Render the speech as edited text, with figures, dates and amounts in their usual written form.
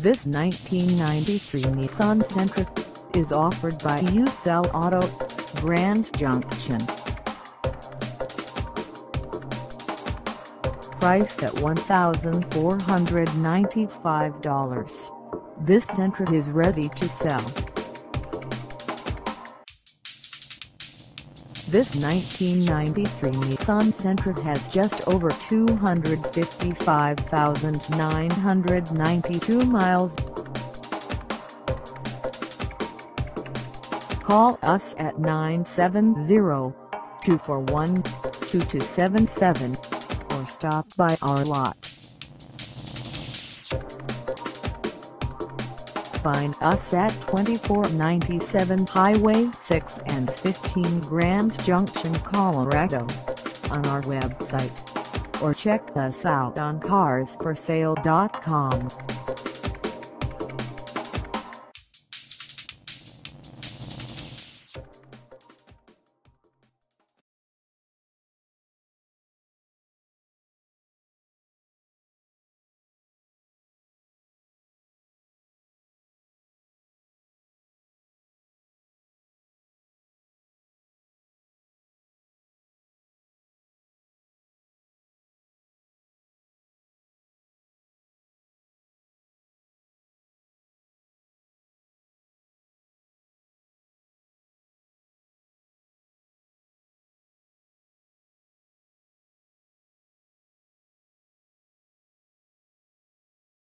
This 1993 Nissan Sentra is offered by YouSellAuto, Grand Junction. Priced at $1,495, this Sentra is ready to sell. This 1993 Nissan Sentra has just over 255,992 miles. Call us at 970-241-2277 or stop by our lot. Find us at 2497 Highway 6 and 15 Grand Junction, Colorado, on our website, or check us out on Carsforsale.com.